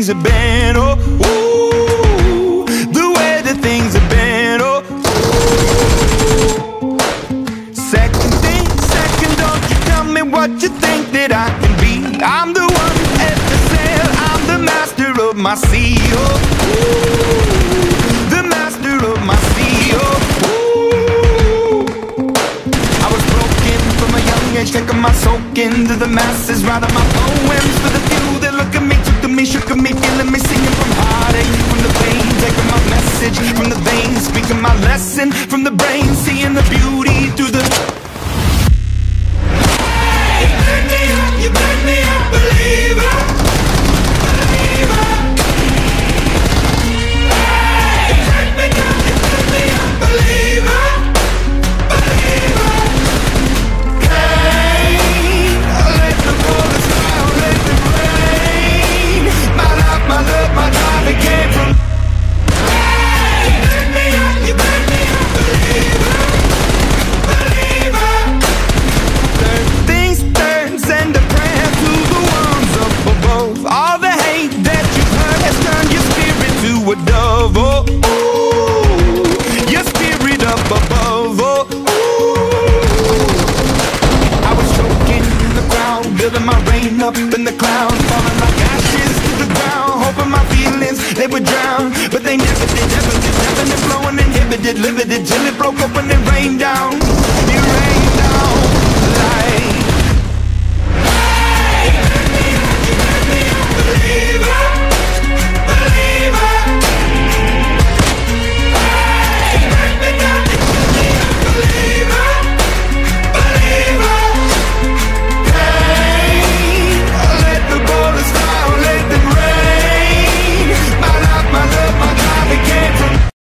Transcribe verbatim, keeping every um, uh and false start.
things have been, oh, ooh, the way that things have been, oh, ooh. Second thing, second, don't you tell me what you think that I can be. I'm the one at the sail, I'm the master of my sea, oh, ooh. Shaking my soak into the masses, writing my poems for the few that look at me, took to me, shook at me, feeling me, singing from heartache, from the pain, taking my message from the veins, speaking my lesson from the brain, seeing the beauty through the... Hey, you bring me up, you bring me up, believer, believer. Hey, you bring me up, you bring me up, believer, believer. A dove, oh, ooh, your spirit up above, oh, ooh. I was choking in the crowd, building my rain up in the clouds, falling like ashes to the ground, hoping my feelings, they would drown, but they never did, never did, never did, flowing, inhibited, limited, till it broke up and it rained down, it rained down, light.